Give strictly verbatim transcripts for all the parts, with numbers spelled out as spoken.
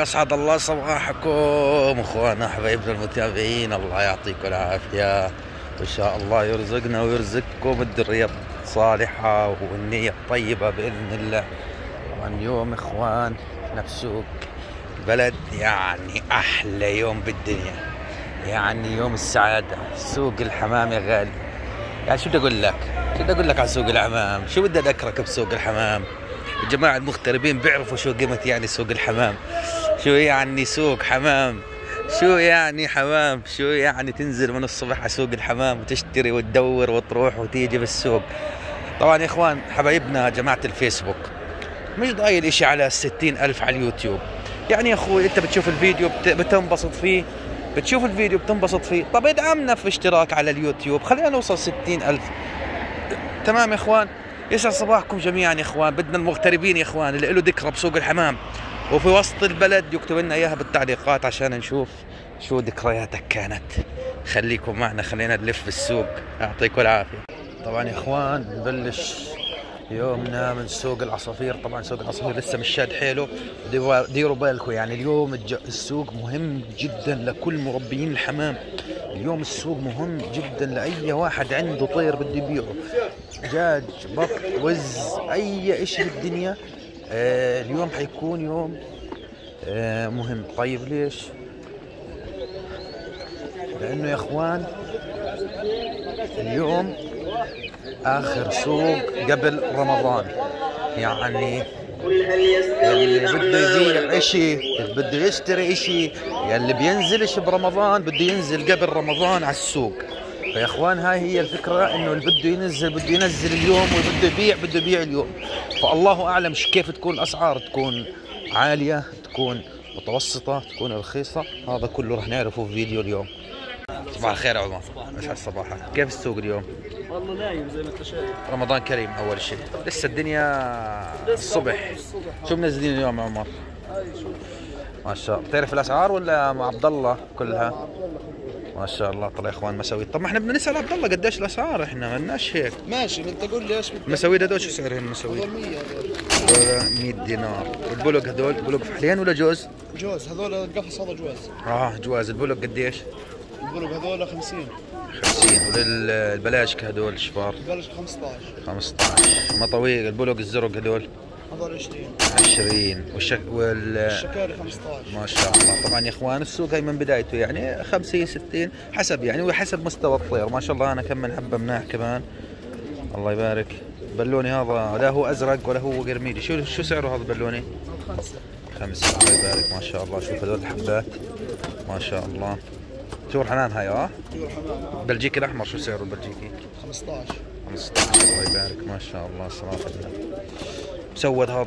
اسعد الله صباحكم اخوانا حبايبنا المتابعين، الله يعطيكم العافيه وان شاء الله يرزقنا ويرزقكم الذريه الصالحه والنيه الطيبه باذن الله. طبعا يوم اخوان نفسوك بلد، يعني احلى يوم بالدنيا، يعني يوم السعاده. سوق الحمام يا غالي، يعني شو بدي اقول لك، شو بدي اقول لك عن سوق الحمام، شو بدي اذكرك بسوق الحمام. الجماعه المغتربين بيعرفوا شو قيمه يعني سوق الحمام، شو يعني سوق حمام، شو يعني حمام، شو يعني تنزل من الصبح على سوق الحمام وتشتري وتدور وتروح وتيجي بالسوق. طبعا يا اخوان حبايبنا جماعه الفيسبوك، مش ضايل اشي على ستين ألف على اليوتيوب. يعني يا اخوي انت بتشوف الفيديو بتنبسط فيه، بتشوف الفيديو بتنبسط فيه، طب ادعمنا في اشتراك على اليوتيوب، خلينا نوصل ستين ألف. تمام يا اخوان، يسعد صباحكم جميعا يا اخوان. بدنا المغتربين يا اخوان اللي له ذكرى بسوق الحمام وفي وسط البلد يكتب لنا اياها بالتعليقات عشان نشوف شو ذكرياتك كانت. خليكم معنا، خلينا نلف بالسوق، يعطيكم العافيه. طبعا يا اخوان نبلش يومنا من سوق العصافير. طبعا سوق العصافير لسه مش شاد حيله، ديروا بالكم يعني اليوم السوق مهم جدا لكل مربيين الحمام. اليوم السوق مهم جدا لاي واحد عنده طير بده يبيعه، دجاج، بط، وز، اي شيء بالدنيا. آه اليوم حيكون يوم آه مهم. طيب ليش؟ لانه يا اخوان اليوم اخر سوق قبل رمضان، يعني اللي بده يبيع اشي، اللي بده يشتري اشي، اللي بينزلش برمضان بده ينزل قبل رمضان على السوق. فيا اخوان هاي هي الفكره، انه اللي بده ينزل بده ينزل اليوم، واللي بده يبيع بده يبيع اليوم. فالله اعلم كيف تكون الاسعار، تكون عاليه، تكون متوسطه، تكون رخيصه، هذا كله رح نعرفه في فيديو اليوم. صباح الخير يا عمر، يسعد صباحك، كيف السوق اليوم؟ والله نايم زي ما انت شايف. رمضان كريم اول شيء، لسه الدنيا الصبح. شو منزلين اليوم يا عمر؟ ما شاء الله، بتعرف الاسعار ولا مع عبد الله كلها؟ ما شاء الله، طلع يا اخوان مساويد. طب ما احنا بدنا نسال عبد الله قديش الاسعار، احنا ما لناش هيك. ماشي، انت قول لي ايش مساويد هذول، شو سعرهم المساويد؟ هذول مية دينار. والبلوق هذول بلوق فحلين ولا جوز؟ جوز، هذول القفص هذا جواز. اه جواز. البلوق قديش؟ البلوق هذول خمسين. خمسين. والبلاشك هذول شبار؟ البلاشك خمسطعش. خمسطعش. مطاويق البلوق الزرق هذول؟ هذول عشرين. عشرين. والشك... وال الشكاري خمسطعش. ما شاء الله. طبعا يا اخوان السوق هي من بدايته يعني خمسين ستين حسب، يعني وحسب مستوى الطير. ما شاء الله انا كم حبه مناح كمان. الله يبارك. بلوني هذا لا هو ازرق ولا هو قرميدي، شو شو سعره هذا البلوني؟ خمسة. خمسة. الله يبارك ما شاء الله. شوف هذول الحبات ما شاء الله. طيور حمام هاي اه؟ طيور حمام. بلجيكي الاحمر شو سعره البلجيكي؟ خمسطعش. خمسطعش. الله يبارك ما شاء الله صراحه. مسود هذا؟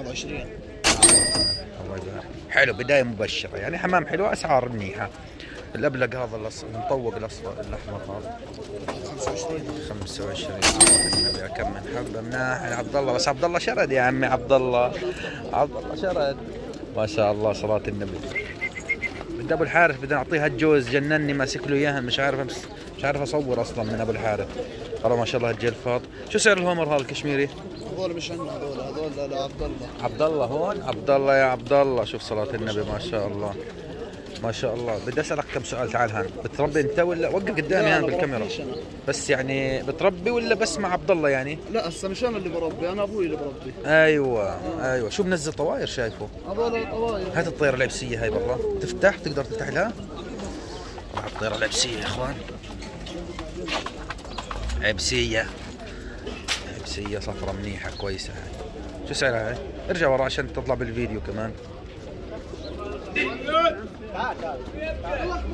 هذا عشرين. الله يبارك. حلو، بدايه مبشره، يعني حمام حلو، اسعار منيحه. الابلق هذا المطوق الاصفر الاحمر هذا خمسة وعشرين. خمسة وعشرين. كم من حبه مناح عبد الله، بس عبد الله شرد يا عمي، عبد الله عبد الله شرد ما شاء الله صلاه النبي. بدي ابو الحارث، بدي اعطيها الجوز، جنني ماسك له اياها، مش عارف أمس... مش عارف اصور اصلا من ابو الحارث. والله ما شاء الله الجلفاط. شو سعر الهومر هذا الكشميري؟ هذول مش عندنا، هذول هذول لعبد الله. عبد الله هون، عبد الله يا عبد الله، شوف صلاة النبي ما شاء الله ما شاء الله. بدي اسالك كم سؤال، تعال هان. بتربي انت ولا وقف قدامي هان بالكاميرا؟ بس يعني بتربي ولا بس مع عبد الله يعني؟ لا هسه مش انا اللي بربي، انا ابوي اللي بربي. ايوه آه. ايوه شو بنزل طواير شايفه؟ هذول طواير. هات الطيره العبسيه هاي برا، تفتح تقدر تفتح لها؟ الطيره العبسيه يا اخوان. عبسيه عبسيه صفرة منيحه كويسه هاي. شو سعرها هاي؟ ارجع ورا عشان تطلع بالفيديو كمان.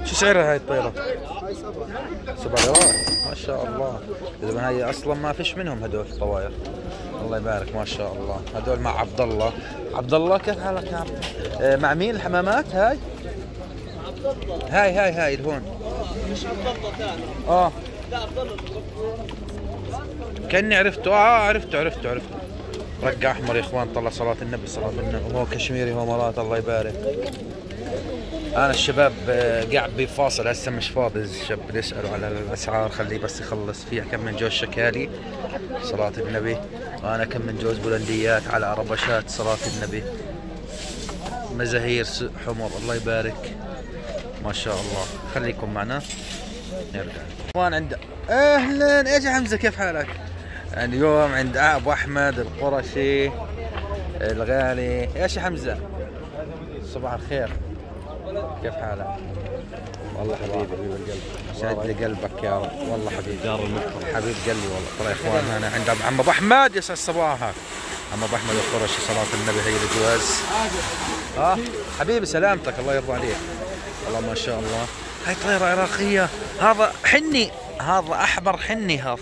شو سعرها هاي الطيرة؟ هاي سبع. سبع ليرات ما شاء الله. إذا هاي أصلا ما فيش منهم هدول الطواير. الله يبارك ما شاء الله. هدول مع عبد الله. عبد الله كيف حالك يا عبد الله؟ مع مين الحمامات هاي؟ عبد الله. هاي هاي هاي الهون. مش عبد الله ثاني. آه. لا عبد الله. كأني عرفته، آه عرفته عرفته عرفته. رقع أحمر يا إخوان، طلع صلاة النبي صلاة النبي. هو كشميري هو مرات الله يبارك. أنا الشباب قاعد بفاصل هسه، مش فاضي الشاب بده يسأله على الأسعار، خليه بس يخلص فيها. كم من جوز شكالي صلاة النبي، وأنا كم من جوز بولنديات على عربشات صلاة النبي. مزاهير حمر، الله يبارك ما شاء الله. خليكم معنا نرجع. وين عند اهلا، ايش يا حمزه كيف حالك؟ اليوم عند ابو احمد القرشي الغالي. ايش يا حمزه؟ صباح الخير، كيف حالك؟ والله حبيبي شد قلبك يا رب، والله حبيبي حبيب قلبي والله. ترى يا اخوان انا عند عم ابو احمد، يسعد صباحك عم ابو احمد القرشي، صلاه النبي هي الجواز. اه حبيبي سلامتك، الله يرضى عليك. والله ما شاء الله هاي طيره عراقيه، هذا حني، هذا احمر حني هذا.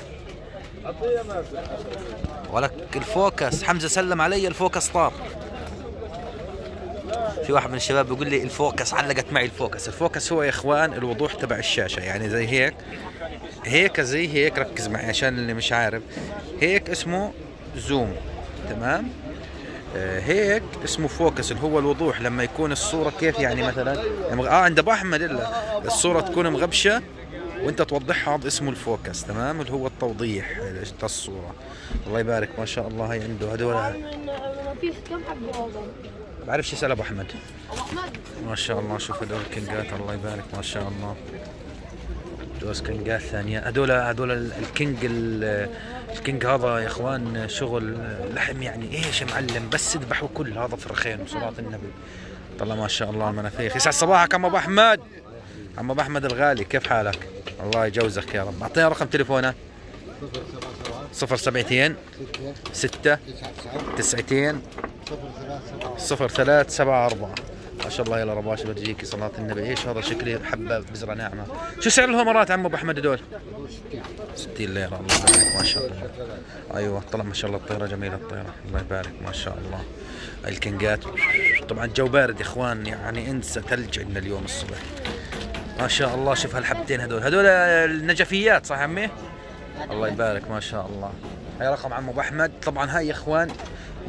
ولك الفوكس حمزه سلم علي، الفوكس طار. في واحد من الشباب بيقول لي الفوكس علقت معي، الفوكس الفوكس هو يا اخوان الوضوح تبع الشاشه، يعني زي هيك هيك زي هيك، ركز معي عشان اللي مش عارف، هيك اسمه زوم تمام، هيك اسمه فوكس اللي هو الوضوح، لما يكون الصوره كيف يعني مثلا اه عند ابو احمد الا الصوره تكون مغبشه وانت توضحها، هذا اسمه الفوكس تمام، اللي هو التوضيح للصوره. الله يبارك ما شاء الله. هي عنده هذول ما فيش كم حد بعرفش يسال ابو احمد. ابو احمد ما شاء الله، شوف هذول الكنجات الله يبارك ما شاء الله، جوز كنجات ثانيه. هذول هذول الكنج الكنج هذا يا اخوان شغل لحم، يعني ايش معلم، بس ذبحوا كل هذا فرخين وصلاه النبي. طلع ما شاء الله المنافيخ. يسعد صباحك عم ابو احمد، عم ابو احمد الغالي كيف حالك؟ الله يجوزك يا رب. اعطينا رقم تليفونك. صفر سبعتين ستة تسعتين صفر ثلاثة سبعة أربعة. ما شاء الله يا رباش برجيكي صلاة النبي. ايش هذا شكلي حبة بزرة ناعمة. شو سعر الهمرات عم ابو احمد هدول؟ ستين ليرة. الله يبارك ما شاء الله. ايوه طلع ما شاء الله الطيرة جميلة، الطيرة الله يبارك ما شاء الله. الكنجات طبعا الجو بارد يا اخوان، يعني انسى ثلج عندنا اليوم الصبح. ما شاء الله شوف هالحبتين هذول، هذول النجفيات صح عمي؟ الله يبارك ما شاء الله. هي رقم عم ابو احمد. طبعا هاي يا اخوان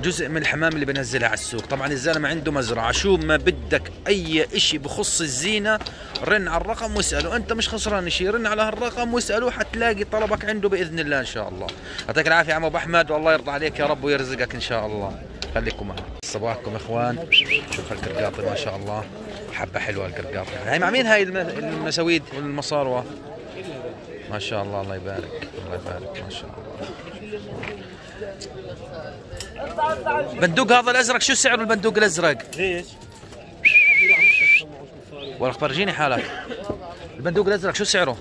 جزء من الحمام اللي بنزلها على السوق. طبعا الزلمه عنده مزرعه، شو ما بدك اي اشي بخص الزينه رن على الرقم واساله، انت مش خسران شيء، رن على هالرقم واساله حتلاقي طلبك عنده باذن الله ان شاء الله. يعطيك العافيه عم ابو احمد، والله يرضى عليك يا رب ويرزقك ان شاء الله. خليكم معنا. صباحكم يا اخوان. شوف هالقرقاطه ما شاء الله، حبه حلوه القرقاطه. هاي مع مين هاي المساويد والمصاروه؟ ما شاء الله الله يبارك، الله يبارك ما شاء الله. بندوق هذا الازرق شو سعره البندوق الازرق؟ ليش؟ ورق فرجيني حالك. البندوق الازرق شو سعره؟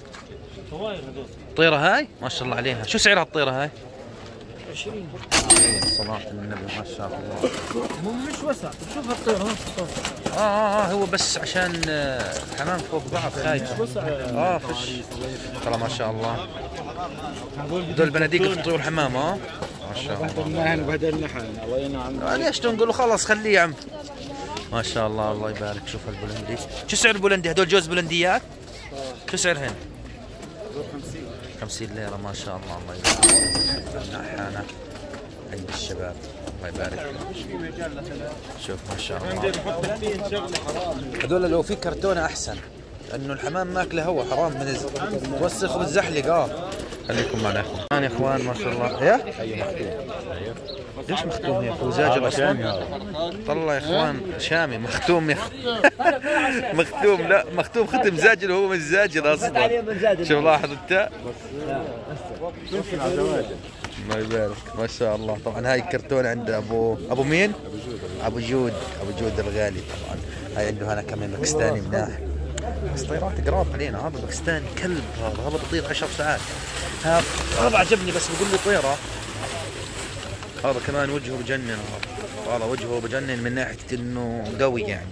الطيرة هاي؟ ما شاء الله عليها، شو سعر هالطيرة هاي؟ عشرين. صلاة النبي ما شاء الله. هو مش وسع، شوف هالطيرة اه اه اه هو بس عشان الحمام فوق بعض خايف. اه فش ترى ما شاء الله. هذول بناديق اللي بتطير حمام اه ما شاء الله. وبهدلنا حالنا الله ينعم. ليش تنقلوا خلص خليه يا عم. ما شاء الله الله يبارك. شوف البولندي، شو سعر البولندي؟ هذول جوز بولنديات؟ شو سعرهن؟ خمسين ليرة ما شاء الله الله يبارك. نحانة عند الشباب الله يبارك. شوف ما شاء الله هذول لو في كرتونة أحسن، لأنه الحمام ماكله هوا حرام من الز... توسخ وتزحلق. اه خليكم معنا يا اخوان ما شاء الله. ايه؟ ليش مختوم يا اخو زاجل اصلا؟ طلع يا اخوان شامي مختوم يا مختوم، لا مختوم ختم زاجل وهو مش زاجل اصلا. شوف لاحظ انت؟ الله يبارك ما شاء الله. طبعا هاي الكرتونه عند ابو ابو مين؟ ابو جود، ابو جود الغالي. طبعا هاي عنده هنا كمان باكستاني مناح، بس طيارات قراب علينا. هذا باكستاني كلب، هذا هذا بطير عشر ساعات. هذا عجبني بس بقول لي طيره. هذا كمان وجهه بجنن، هذا هذا وجهه بجنن من ناحيه انه قوي يعني،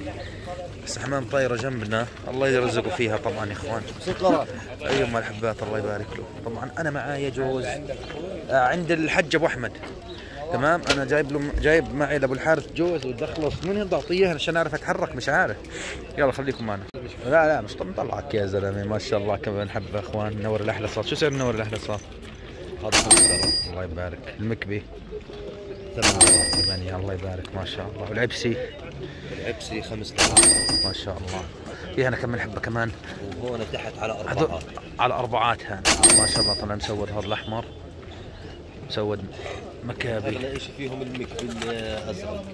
بس حمام طايره جنبنا الله يرزقه فيها طبعا يا اخوان. ايوه ما الحبات الله يبارك له. طبعا انا معايا جوز عند الحج ابو احمد تمام، انا جايب له جايب معي لابو الحارث جوز، بدي اخلص منه بدي اعطيه عشان اعرف اتحرك مش عارف. يلا خليكم معنا. لا لا مش مطلعك يا زلمه ما شاء الله. كمان حبه اخوان نور الاحلصات. شو سعر نور الاحلصات؟ هذا خمسة آلاف الله يبارك. المكبي ثمانية آلاف الله يبارك ما شاء الله. والعبسي العبسي خمسة آلاف ما شاء الله. في هنا كمان حبه كمان، وهون تحت على اربعات، على اربعات هان ما شاء الله. طلع مسود هذا الاحمر مسود مكابي. اغلى شيء فيهم المكبي الازرق.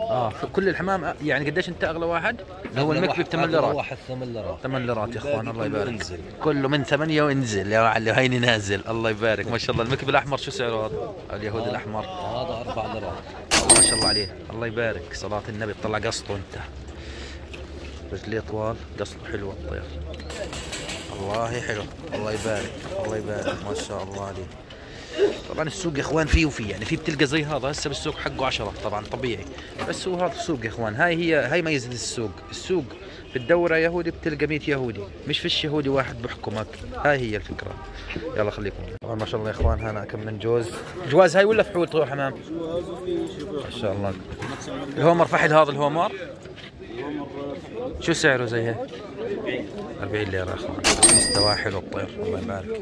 اه كل الحمام يعني. قديش انت اغلى واحد؟ هو المكبي ب ثمانية ليرات. واحد ثمانية ليرات. ثمانية ليرات يا اخوان الله يبارك. كله من ثمانية وانزل يا معلم. هيني نازل الله يبارك ما شاء الله. المكبي الاحمر شو سعره هذا؟ اليهودي الاحمر هذا أربعة ليرات. ما شاء الله عليه الله يبارك. صلاة النبي طلع قصته انت. رجليه طوال قصته حلوه الطير. والله حلو الله يبارك الله يبارك ما شاء الله عليه. طبعا السوق يا اخوان فيه وفيه يعني. في بتلقى زي هذا هسه بالسوق حقه عشرة طبعا طبيعي. بس هو هذا السوق يا اخوان. هاي هي هاي ميزه السوق. السوق بتدور يهودي بتلقى مية يهودي، مش فيش يهودي واحد بحكمك. هاي هي الفكره. يلا خليكم. طبعا ما شاء الله يا اخوان هنا كم من جوز. جواز هاي ولا فحول طيور حمام؟ جواز وفي شيء ما شاء الله. الهومر فحل هذا الهومر شو سعره زي هيك؟ أربعين ليرة يا اخوان. مستواه حلو الطير الله يبارك.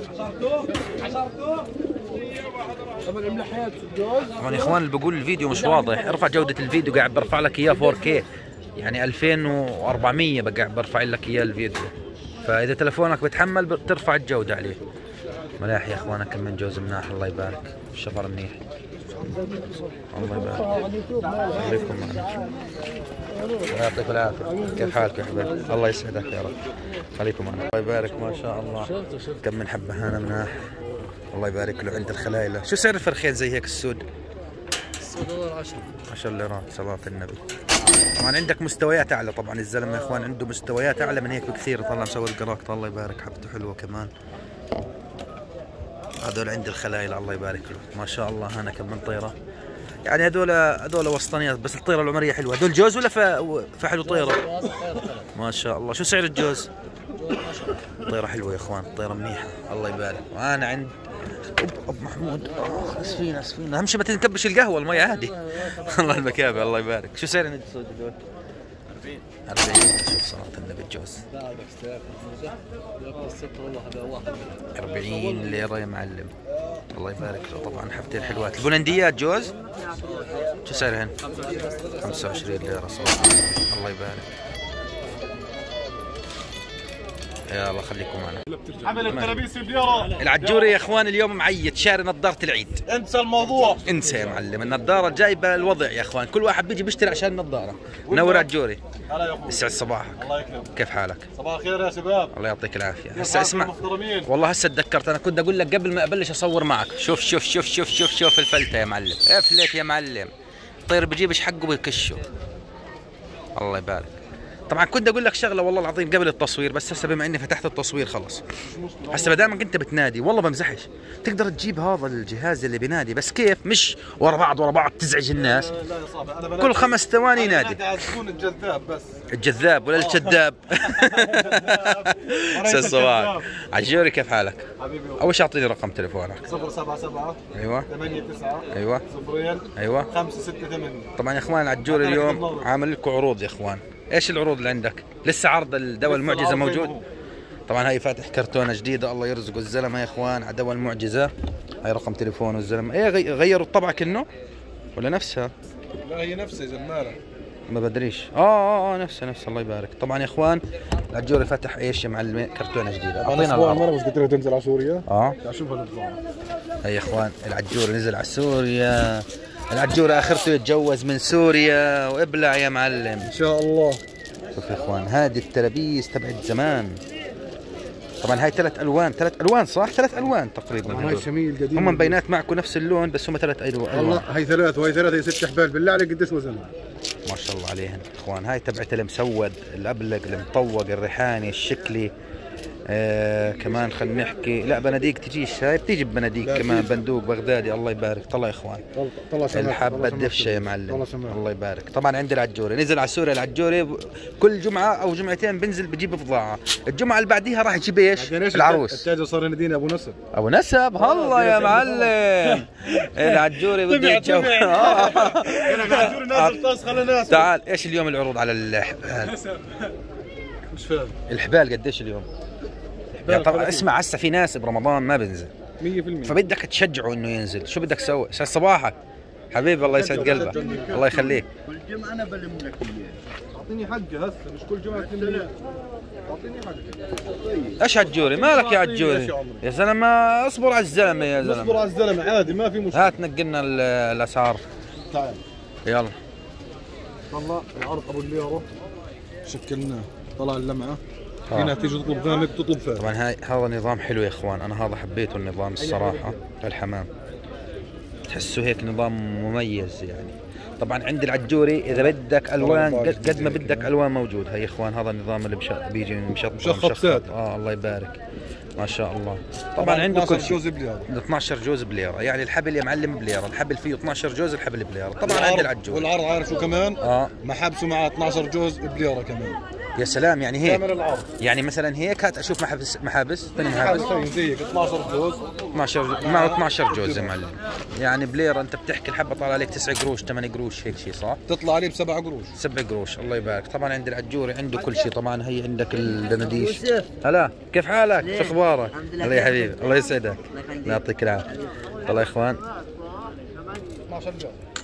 طبعا يا اخوان اللي بقول الفيديو مش واضح ارفع جودة الفيديو. قاعد برفع لك اياه فور كي يعني ألفين وأربعمية قاعد برفع لك اياه الفيديو. فاذا تلفونك بتحمل بترفع الجودة عليه. ملاح يا اخوانا كم من جوز مناح الله يبارك. الشفر منيح الله يبارك. خليكم معنا. الله يعطيك العافية. كيف حالك يا حبيبي؟ الله يسعدك يا رب. خليكم معنا الله يبارك ما شاء الله. كم من حبة هنا مناح الله يبارك له عند الخلايلة. شو سعر الفرخين زي هيك السود؟ عشرة عشرة ليرات صلاة النبي. طبعا عندك مستويات اعلى. طبعا الزلمة يا اخوان عنده مستويات اعلى من هيك بكثير. طلع مسوي القراقط الله يبارك حبته حلوة كمان. هذول عند الخلايل الله يبارك له ما شاء الله. هنا كم من طيره يعني. هذول هذول وسطانيات بس الطيره العمريه حلوه. هذول جوز ولا فحل وطيره؟ ما شاء الله. شو سعر الجوز؟ طيره حلوه يا اخوان. طيره منيحه الله يبارك. وانا عند اب محمود. اسفين اسفين. اهم شيء ما تنكبش القهوه المي عادي. الله المكابي الله يبارك. شو سعر عند السود هذول؟ أربعين أربعين. شوف صلاة النبي الجوز أربعين ليرة يا معلم الله يبارك له. طبعا حبتين حلوات. البولنديات جوز شو سعرهن؟ خمسة وعشرين ليرة صلاة الله يبارك. يلا خليكم معنا. عمل الترابيس بليره. العجوري يا اخوان اليوم معيط شاري نظاره العيد. انسى الموضوع. انسى يا معلم. النظاره جايبه الوضع يا اخوان. كل واحد بيجي بيشتري عشان النظاره. منور عجوري. هلا يا اخوي يسعد صباحك. الله يكرمك. كيف حالك؟ صباح الخير يا شباب. الله يعطيك العافيه. هسه اسمع المحترمين. والله هسه تذكرت انا كنت اقول لك قبل ما ابلش اصور معك. شوف شوف شوف شوف شوف شوف الفلته يا معلم. افلك يا معلم. الطير بجيبش حقه بكشه. الله يبارك. طبعا كنت اقول لك شغله والله العظيم قبل التصوير بس هسه بما اني فتحت التصوير خلص. هسه ما دامك انت بتنادي والله بمزحش تقدر تجيب هذا الجهاز اللي بينادي. بس كيف مش ورا بعض ورا بعض تزعج الناس. لا يا صاحبي انا كل خمس ثواني ينادي. الجذاب بس. الجذاب ولا الشذاب؟ يسعد صباحك. عجوري كيف حالك؟ حبيبي اول شيء اعطيني رقم تليفونك. صفر سبعة سبعة ايوه ثمانية تسعة ايوه صفرين ايوه خمسة ستة ثمانية. طبعا يا اخوان العجوري اليوم عامل لكم عروض يا اخوان. ايش العروض اللي عندك؟ لسه عرض الدواء المعجزه موجود. طبعا هاي فاتح كرتونه جديده الله يرزقه الزلمه يا اخوان على دواء المعجزه. هاي رقم تليفونه الزلمه. ايه غيروا الطبعه كنه ولا نفسها؟ لا هي نفسها يا زلمه ما بدريش. اه اه اه نفسها نفسها الله يبارك. طبعا يا اخوان العجوري فتح ايش يا معلم؟ كرتونه جديده. اعطينا العرض. مره بس قلت له تنزل على سوريا. اه اشوفها النظام. هي يا اخوان العجوري نزل على سوريا. العجوري اخرته يتجوز من سوريا وابلع يا معلم ان شاء الله. شوف يا اخوان هذه التلابيس تبعت زمان. طبعا هاي ثلاث الوان. ثلاث الوان صح؟ ثلاث الوان تقريبا. هاي شميل قديم هم مبينات معكم نفس اللون بس هم ثلاث الوان. والله هاي ثلاث وهي ثلاث. هي ست حبال بالله عليك. قديش وزنها؟ ما شاء الله عليهم اخوان. هاي تبعت المسود الابلق المطوق الريحاني الشكلي. آه كمان خلينا نحكي. لا بناديق تجيش. هاي بتيجي ببناديق كمان. بندوق بغدادي الله يبارك. طلع يا اخوان الحبه الدفشه يا معلم الله يبارك. طبعا عند العجوري نزل على سوريا. العجوري كل جمعه او جمعتين بنزل بجيب بضاعه. الجمعه اللي بعديها راح يجيب ايش؟ العروس. التاجر صار ينادينا ابو نسب ابو نسب. هلا يا معلم العجوري بده يتجوز. العجوري نازل طاس. خلينا ناس تعال. ايش اليوم العروض على الحبال؟ مش فاهم الحبال قديش اليوم؟ يعني طبعا اسمع هسه في ناس برمضان ما بنزل مية بالمية فبدك تشجعه انه ينزل. شو بدك تسوي؟ يسعد صباحك حبيبي الله يسعد قلبك الله يخليك. كل جمعه انا بلم لك اياه. اعطيني حقه هسه مش كل جمعه. ايش هالجوري؟ مالك يا عالجوري؟ يا زلمه اصبر على الزلمه يا زلمه. اصبر على الزلمه عادي ما في مشكله. هات نقلنا الاسعار. تعال. يلا. طلع العرض ابو الليره شكلناه، طلع اللمعه. هنا تيجي تطلب غامق تطلب فعلا. طبعا هاي هذا نظام حلو يا اخوان، انا هذا حبيته النظام الصراحه، الحمام. تحسه هيك نظام مميز يعني. طبعا عند العجوري اذا بدك الوان قد ما بدك الوان موجود. هي يا اخوان هذا النظام اللي بشق بيجي مشطب مشخطات. اه الله يبارك ما شاء الله. طبعا, طبعاً عنده اتناشر جوز بليره، اتناشر جوز بليره، يعني الحبل يا معلم بليره، الحبل فيه اتناشر جوز، الحبل بليره. طبعا عند العجوري والعرض عارف شو كمان؟ اه محابسه مع اتناشر جوز بليره كمان. يا سلام يعني هيك كامل العرض، يعني مثلا هيك هات اشوف محابس محابس ثاني محابس زيك اتناشر جوز، اتناشر معه اتناشر جوز يا معلم، يعني بليره انت بتحكي الحبه طالع عليك تسعة قروش ثمانية قروش هيك شيء صح؟ تطلع عليه ب سبعة قروش، سبعة قروش الله يبارك. طبعا عند العجوري عنده كل شيء. طبعا هي عندك الدناديش. هلا كيف حالك؟ شو اخبارك؟ الله يا حبيبي الله يسعدك الله يعطيك العافيه. طلع يا اخوان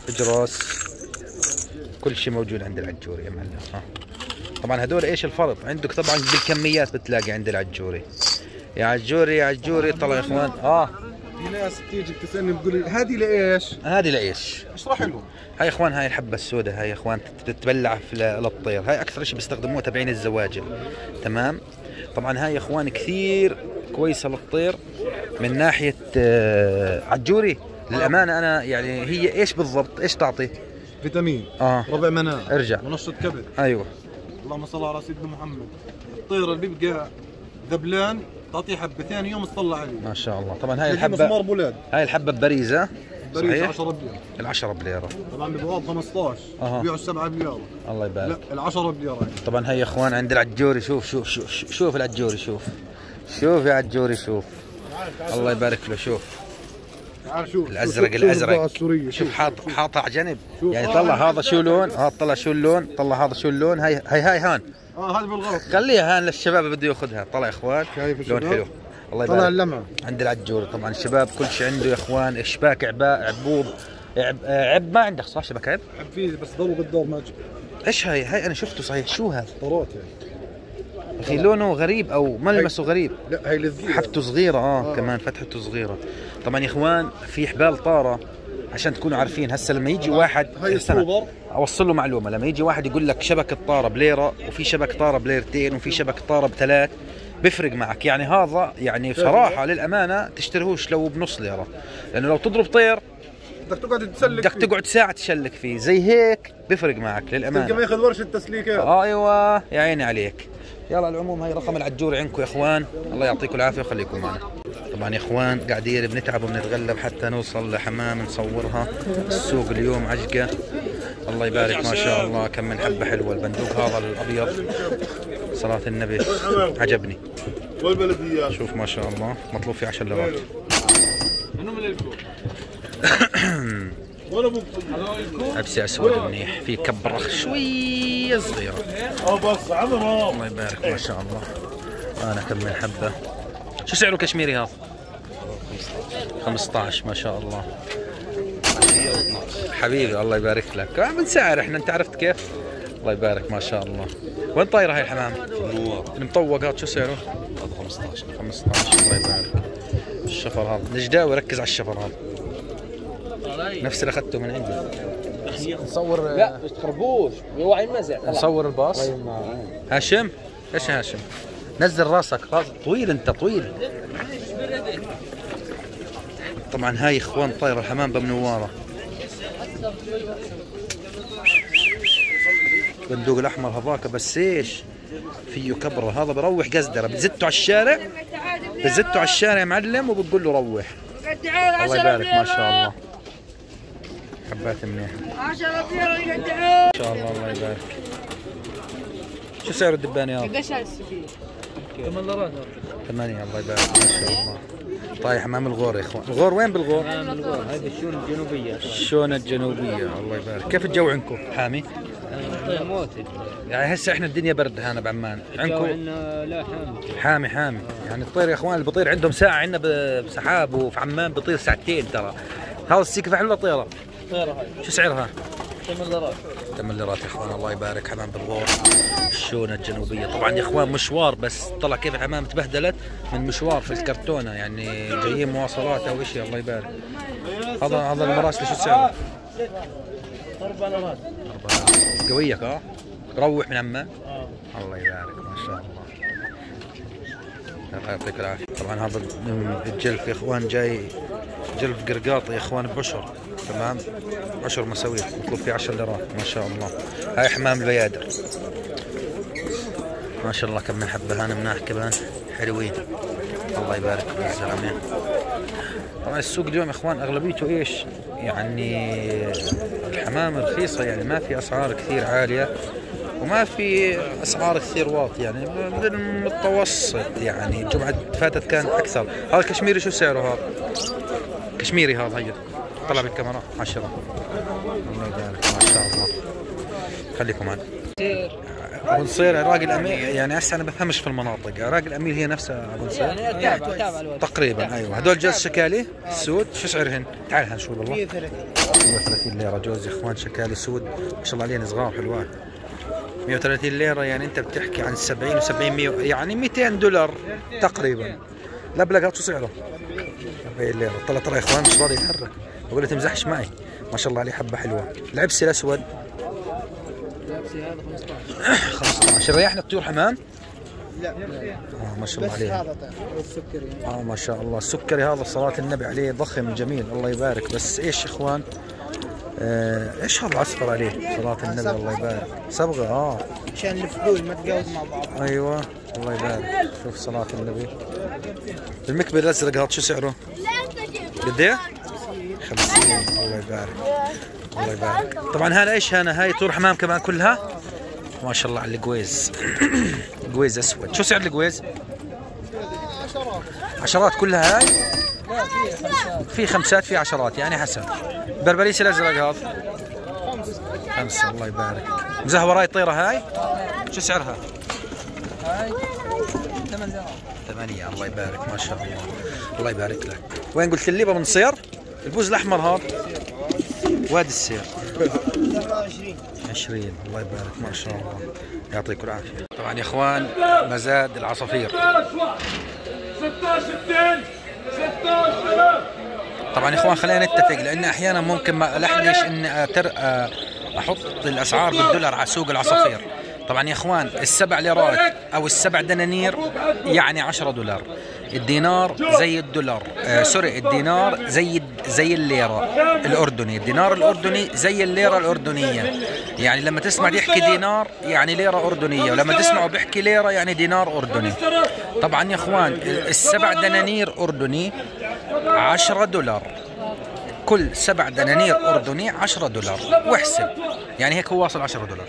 اجراس كل شيء موجود عند العجوري يا معلم. ها طبعا هدول ايش الفرق عندك؟ طبعا بالكميات بتلاقي عند العجوري. يا عجوري يا عجوري طلع يا اخوان. اه في ناس بتيجي بتسالني بتقول لي هذه لايش؟ هذه لايش؟ اشرح لهم. هاي يا اخوان هاي الحبه السوداء، هاي يا اخوان بتتبلع للطير، هاي اكثر شيء بيستخدموها تبعين الزواجل تمام؟ طبعا هاي يا اخوان كثير كويسه للطير من ناحيه عجوري للامانه. انا يعني هي ايش بالضبط؟ ايش تعطي؟ فيتامين اه ربع مناعه ارجع منشط كبد. ايوه اللهم صل على سيدنا محمد. الطير اللي بيبقى ذبلان تعطيه حبه ثاني يوم تطلع عليه ما شاء الله. طبعا هاي الحبه مسمار بولاد، هاي الحبه ببريزه ببريزه عشرة بليره، العشرة بليره طبعا ببيعوها ب خمسطعش ببيعوا سبعة بليره الله يبارك. لا العشرة بليره يعني. طبعا هي يا اخوان عند العجوري شوف شوف شوف شوف, شوف العجوري شوف شوف يا عجوري شوف الله يبارك له. شوف شوف الازرق الازرق شوف حاط حاطها على جنب يعني. طلع هذا شو لون؟ اه طلع شو اللون؟ طلع هذا شو اللون؟ هاي هاي هاي هان اه هذا بالغلط خليها هان للشباب بده ياخذها. طلع يا اخوان لون حلو الله يبارك. طلع اللمعه عند العجوري. طبعا الشباب كل شيء عنده يا اخوان. اشباك عباء عبوب عب عب ما عندك صح؟ شبك عب؟ عب فيه بس ضلوا بالدور ما اجوا. ايش هاي؟ هاي انا شفته صحيح. شو هذا؟ طرات يعني اخي لونه غريب او ملمسه غريب. لا هي لذيذه حبته صغيره اه, آه. كمان فتحته صغيره. طبعا يا اخوان في حبال طاره عشان تكونوا عارفين. هسه لما يجي واحد هسه اوصل له معلومه، لما يجي واحد يقول لك شبكه طاره بليره وفي شبكه طاره بليرتين وفي شبكه طاره بثلاث بفرق معك يعني. هذا يعني بصراحه للامانه تشتريهوش لو بنص ليره، لانه لو تضرب طير بدك تقعد تسلك بدك تقعد ساعه تشلك فيه زي هيك بفرق معك للامانه. تلقى ما ياخذ ورشه تسليكات. آه ايوه يا عيني عليك. يلا العموم هي رقم العجوري عندكم يا اخوان، الله يعطيكم العافيه وخليكم معنا. طبعا يا اخوان قاعدين بنتعب وبنتغلب حتى نوصل لحمام نصورها. السوق اليوم عجقه الله يبارك ما شاء الله. كم من حبه حلوه. البندوق هذا الابيض صلاه النبي عجبني. والبلديات شوف ما شاء الله مطلوب فيه عشر ليرات. عبسي اسود منيح في كبرخ شويه صغيره الله يبارك ما شاء الله. انا كم من حبه. شو سعره كشميري هذا؟ خمسطعش ما شاء الله حبيبي الله يبارك لك. عم نسعر احنا انت عرفت كيف الله يبارك ما شاء الله. وين طايره هاي الحمام؟ المطوق هذا شو سعره؟ هذا خمسطعش. خمسطعش الله يبارك. الشفر هذا الجداوي ركز على الشفر هذا نفس اللي اخذته من عندي. نصور لا مش خربوش يوعي مزح. نصور الباص. هاشم ايش هاشم؟ نزل راسك راسك طويل انت طويل. طبعا هاي اخوان طاير الحمام بمنواره. البندوق الاحمر هذاك بس ايش؟ فيه كبره هذا بروح قزدره. بتزته على الشارع بتزته على الشارع يا معلم وبتقول له روح. الله يبارك ما شاء الله. حبات منيحة عشرة بليرة يقدعوه ان شاء الله الله يبارك. شو سعر الدبانة يابا؟ قديش هاي السفينة؟ ثمان ليرات ثمانية الله يبارك ما شاء الله. طايح حمام الغور يا اخوان. الغور وين بالغور؟ حمام الغور هاي بالشونة الجنوبية. الشونة الجنوبية الله يبارك. كيف الجو عندكم حامي؟ موتد يعني هسه احنا الدنيا برد هنا بعمان. عندكم؟ عندنا لا حامي حامي حامي يعني. الطير يا اخوان اللي بطير عندهم ساعة عندنا بسحاب وفي عمان بطير ساعتين ترى. هذا السيكفح ولا طيرة؟ شو سعرها؟ ثمان ليرات. ثمان ليرات يا اخوان الله يبارك. حمام بالغور الشونة الجنوبية. طبعا يا اخوان مشوار، بس طلع كيف الحمام تبهدلت من مشوار في الكرتونة، يعني جايين مواصلات او شيء. الله يبارك. هذا هذا المراسل شو سعره؟ أربع ليرات. قويك اه؟ روح من عمك؟ اه. الله يبارك ما شاء الله. الله يعطيك العافية. طبعا هذا الجلف يا اخوان جاي جلف قرقاطي يا اخوان بعشر، تمام؟ عشر مساوير، مطلوب فيه عشر ليرات ما شاء الله. هاي حمام البيادر. ما شاء الله كم من حبة هان مناح كمان حلوين. الله يبارك بالزلمين. طبعا السوق اليوم يا اخوان اغلبيته ايش؟ يعني الحمام رخيصة، يعني ما في اسعار كثير عالية وما في اسعار كثير واطية، يعني بالمتوسط. يعني الجمعة فاتت كان اكثر. هذا الكشميري شو سعره هذا؟ كشميري هذا هي طلع بالكاميرا عشرة. الله يبارك ما شاء الله. خليكم معنا. ابو نصير عراق الامير، يعني هسه انا بفهمش في المناطق، عراق الامير هي نفسها ابو نصير يعني تقريبا. ايوه هذول جوز شكالي سود، شو سعرهن؟ تعال هنشوف والله. مية وثلاثين ليره جوز يا اخوان شكالي سود، ما شاء الله عليهن صغار حلوات. مية وثلاثين ليره، يعني انت بتحكي عن سبعين و70 يعني مئتين دولار تقريبا. لبلقات شو سعره؟ أربعين ليره. طلع ترى يا اخوان مش راضي يتحرك، بقول له تمزحش معي. ما شاء الله عليه حبه حلوه. العبسي الاسود هذا خمسطعش. ريحنا الطيور حمام؟ لا آه ما شاء الله عليه. هذا السكري اه ما شاء الله. السكري هذا صلاة النبي عليه، ضخم جميل الله يبارك. بس ايش يا اخوان؟ آه ايش هذا اصفر عليه؟ صلاة النبي الله يبارك. صبغه اه عشان الفضول ما تجاوز مع بعض. ايوه الله يبارك. شوف صلاة النبي. المكبل الازرق هذا شو سعره؟ قد ايه؟ خمسين. الله يبارك. الله يبارك. طبعا هذا ايش هنا؟ هاي طيور حمام كمان كلها ما شاء الله على القويز. قويز اسود. شو سعر القويز؟ عشرات. عشرات كلها هاي؟ لا في خمسات. في خمسات في عشرات يعني حسب. بربريس الازرق هذا؟ خمسة. الله يبارك. مزهوراي الطيرة هاي؟ شو سعرها؟ هاي ثمانية. ثمانية. الله يبارك ما شاء الله. الله يبارك لك. وين قلت لي ابو نصير؟ البوز الاحمر هذا؟ وادي السير عشرين. الله يبارك ما شاء الله. يعطيكم العافيه. طبعا يا اخوان مزاد العصافير ستة عشر. طبعا يا اخوان خلينا نتفق، لان احيانا ممكن ما الحقش ان احط الاسعار بالدولار على سوق العصافير. طبعا يا اخوان السبع ليرات او السبع دنانير يعني عشرة دولار. الدينار زي الدولار، آه سوري الدينار زي زي الليره الاردني، الدينار الاردني زي الليره الاردنيه. يعني لما تسمع يحكي دينار يعني ليره اردنيه، ولما تسمعه بيحكي ليره يعني دينار اردني. طبعا يا اخوان السبع دنانير اردني عشرة دولار، كل سبع دنانير اردني عشرة دولار، واحسب يعني هيك هو واصل عشرة دولار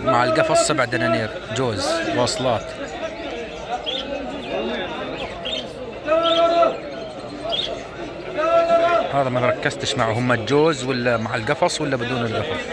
مع القفص. سبع دنانير جوز واصلات. هذا ما ركزتش معه، هم الجوز ولا مع القفص ولا بدون القفص؟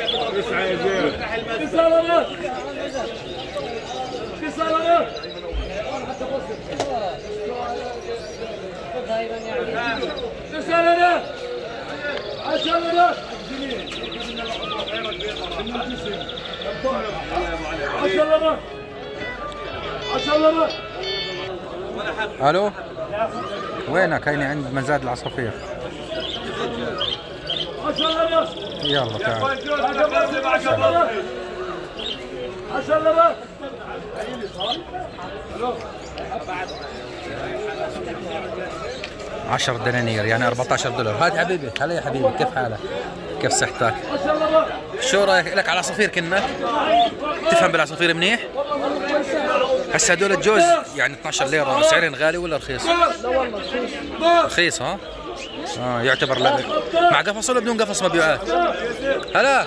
الو وينك؟ هيني عند مزاد العصافير. يلا تعال. عشرة دنانير يعني أربعة عشر دولار. هات حبيبي. هلا يا حبيبي كيف حالك؟ كيف صحتك؟ شو رايك لك على العصافير؟ كنك تفهم بالعصافير منيح؟ هسه هدول الجوز يعني اثنعش ليره سعرين غالي ولا رخيص؟ لا والله رخيص. رخيص ها؟ اه يعتبر لبن مع قفص ولا بدون قفص مبيعات؟ هلا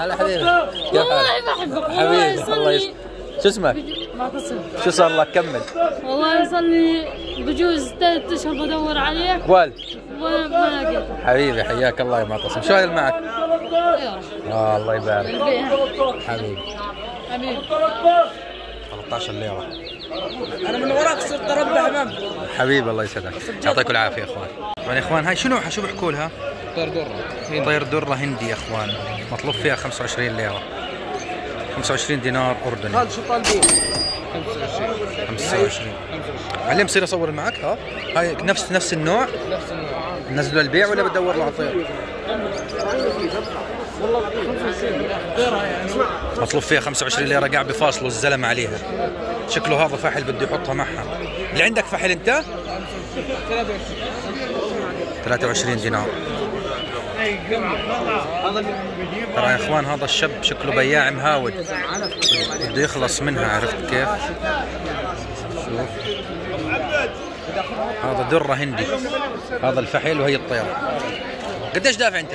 هلا حبيبي كيف حالك؟ حبيبي الله يسلمك. شو اسمك؟ معتصم. شو صار لك؟ كمل. والله صار لي بجوز ثلاث اشهر بدور عليه وال وما لقيته. حبيبي حياك الله يا معتصم. شو اللي معك؟ اه الله يبارك. حبيبي حبيبي ثلاثة عشر ليره. انا من وراك صرت اربع امام حبيبي. الله يسعدك. يعطيكم العافيه يا اخوان. طبعا يا اخوان هاي شو نوعها؟ شو بيحكوا لها؟ طير دره. طير دره هندي يا اخوان، مطلوب فيها خمسة وعشرين ليره. خمسة وعشرين دينار اردني. هذا شو طالبين؟ خمسة وعشرين. علي بصير اصور معك ها؟ هاي نفس نفس النوع؟ نفس النوع. نزلوا البيع ولا بدور العطير؟ مطلوب فيها خمسة وعشرين ليره، قاعد بفاصله الزلمه عليها. شكله هذا فحل بده يحطها معها. اللي عندك فحل انت؟ ثلاثة وعشرين دينار. ترى يا اخوان هذا الشاب شكله بياع مهاود، بده يخلص منها، عرفت كيف؟ شوف هذا دره هندي، هذا الفحل وهي الطيره. قديش دافع انت؟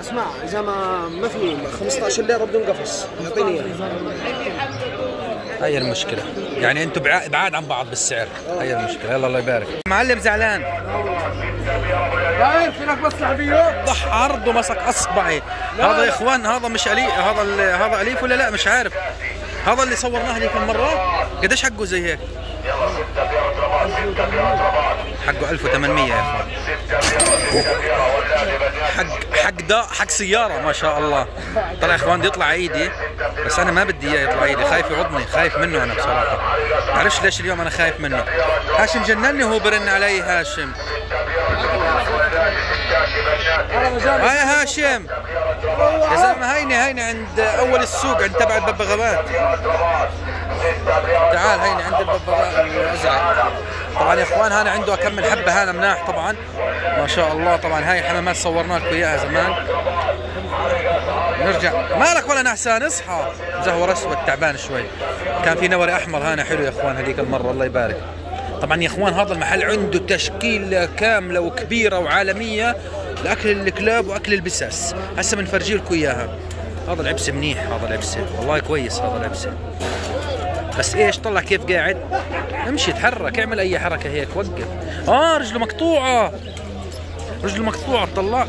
اسمع اذا ما ما في خمسة عشر ليره بدون قفص، اعطيني اياها. هي المشكله، يعني انتم بعاد عن بعض بالسعر، هي المشكله. يلا الله يبارك. معلم زعلان داير فينك مصلحه فيه؟ طح عرضه مسك اصبعي. هذا يا اخوان هذا مش الي، هذا هذا اليف ولا لا؟ مش عارف. هذا اللي صورناه هذيك المره قديش حقه زي هيك؟ حقه ألف وثمانمية يا اخوان. حق حق ده حق سياره ما شاء الله. طلع يا اخوان بده يطلع عيدي، بس انا ما بدي اياه يطلع عيدي، خايف يعضني، خايف منه انا بصراحه. ما بعرفش ليش اليوم انا خايف منه. هاشم جنني وهو برن علي. هاشم هاي هاشم يا زلمه، هيني هيني عند اول السوق، عند تبع الببغاوات. تعال هيني عند الببغاء الازرق. طبعا يا اخوان هانا عنده اكمل حبه، هانا مناح طبعا ما شاء الله. طبعا هاي حمامات صورنا لكم اياها زمان. نرجع مالك ولا نعسان، اصحى. زهور اسود تعبان شوي، كان في نوري احمر هانا حلو يا اخوان هذيك المره، الله يبارك. طبعا يا اخوان هذا المحل عنده تشكيله كامله وكبيره وعالميه لاكل الكلاب واكل البساس. هسه بنفرجي لكم اياها. هذا العبسي منيح، هذا العبسي والله كويس، هذا العبسي بس ايش طلع كيف قاعد؟ امشي اتحرك، اعمل اي حركه هيك، وقف. اه رجله مقطوعه، رجله مقطوعه طلع.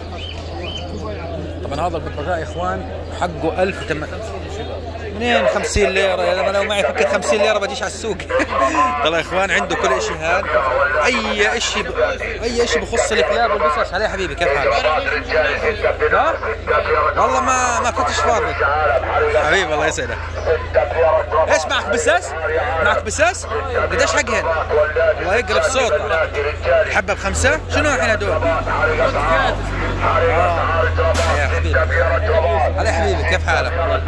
طبعا هذا الببغاء يا اخوان حقه ألف وثمانمية وخمسين ليره. يا زلمه لو معي فكه خمسين ليره بديش على السوق. طلع يا اخوان عنده كل شيء هاد، اي شيء ب... اي شيء بخص الكلاب والبسس. هلا يا حبيبي كيف حالك؟ ها؟ والله ما ما كنتش فاضي حبيبي، الله يسعدك. ايش معك بسس؟ معك بسس؟ قديش حقهن؟ الله يقلب صوتك. الحبه بخمسه؟ شنو الحين هدول؟ يا حبيبي هلا يا حبيبي كيف حالك؟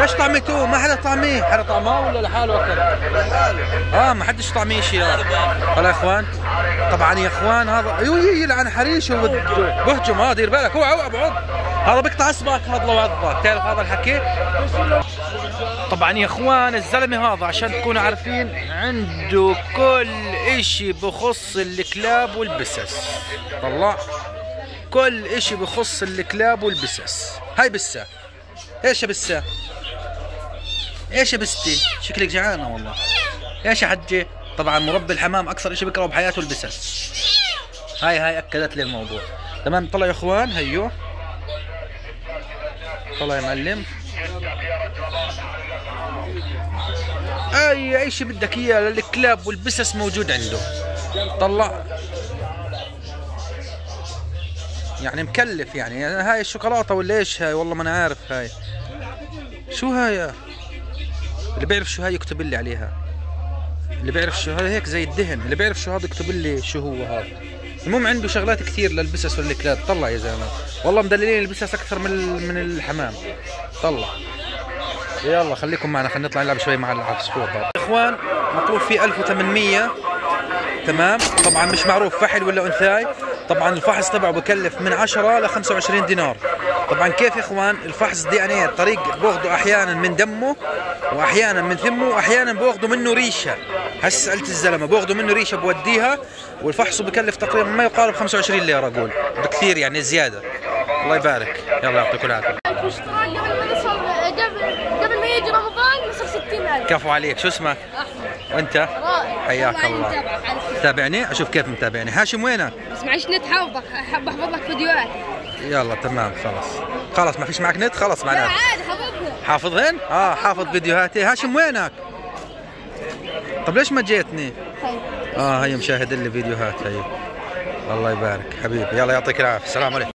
ليش طعمته؟ ما حدا طعميه، حدا طعماه ولا لحاله اكل؟ لحاله. اه ما حدش طعميه شيء. هلا يا اخوان طبعا يا اخوان هذا ايوه يلعن حريشه بهجم. اه دير بالك، اوعى اوعى بعض، هذا بيقطع اصبعك هذا لو عضك، تعرف هذا الحكي؟ طبعا يا اخوان الزلمه هذا عشان تكونوا عارفين عنده كل شيء بخص الكلاب والبسس. طلع كل اشي بخص الكلاب والبسس. هاي بسة، ايش يا بسة؟ ايش يا بستي؟ شكلك جعانة والله. ايش يا حجة؟ طبعا مربي الحمام اكثر اشي بكره بحياته البسس. هاي هاي اكدت لي الموضوع. تمام طلع يا اخوان هيو. طلع يا معلم. اي اي شي بدك اياه للكلاب والبسس موجود عنده. طلع يعني مكلف، يعني هاي الشوكولاته ولا ايش هاي؟ والله ما انا عارف هاي شو هاي. اللي بيعرف شو هاي يكتب لي عليها، اللي بيعرف شو هاي هيك زي الدهن، اللي بيعرف شو هذا يكتب لي شو هو هذا. المهم عنده شغلات كثير للبسس والكلاب. طلع يا زلمه والله مدللين البسس اكثر من من الحمام. طلع يلا خليكم معنا، خلينا نطلع نلعب شوي مع العصفور. يا اخوان مطلوب فيه ألف وثمانمية تمام. طبعا مش معروف فحل ولا انثاي. طبعا الفحص تبعه بكلف من عشرة ل خمسة وعشرين دينار. طبعا كيف يا اخوان الفحص دي ان ايه الطريق باخده احيانا من دمه واحيانا من ثمه واحيانا باخده منه ريشه. هسه سالت الزلمه باخده منه ريشه بوديها، والفحص بكلف تقريبا ما يقارب خمسة وعشرين ليره. اقول بكثير يعني زياده. الله يبارك يلا يعطيكم العافيه. قبل ما يجي رمضان نصير ستين ألف. كفو عليك. شو اسمك؟ احمد. وانت؟ حياك الله. تابعني اشوف كيف متابعني. هاشم وينك؟ بس معيش نت، حافظك، بحفظ لك فيديوهات. يلا تمام خلص خلص. ما فيش معك نت خلص معناته. لا عادي حافظهن. حافظهن؟ اه حافظ فيديوهاتي. هاشم وينك؟ طب ليش ما جيتني؟ طيب اه هي مشاهد لي فيديوهات هي. الله يبارك حبيبي يلا يعطيك العافيه. السلام عليكم.